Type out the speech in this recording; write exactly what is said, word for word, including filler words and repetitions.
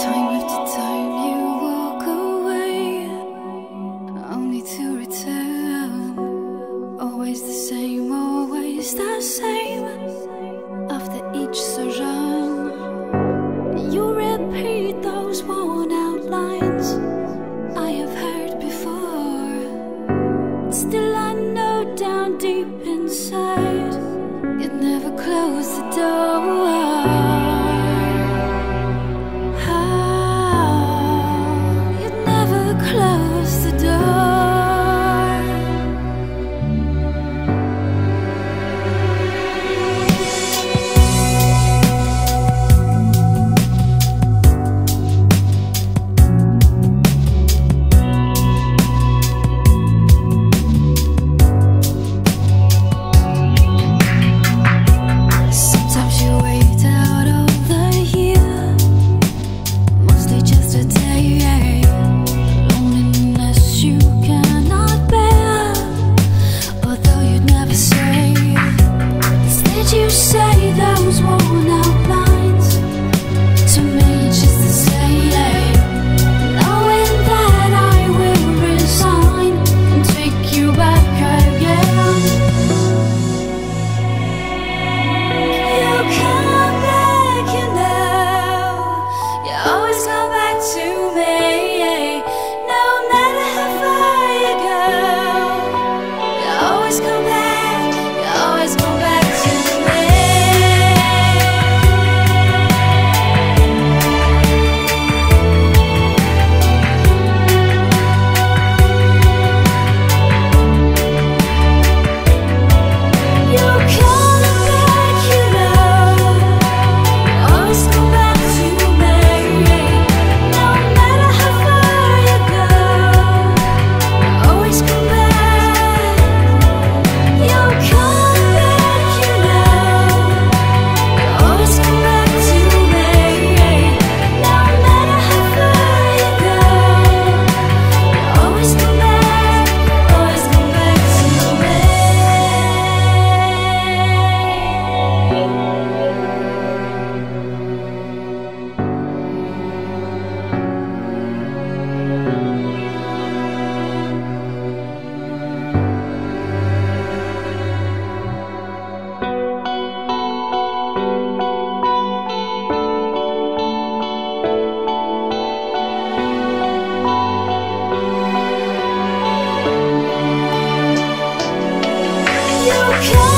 You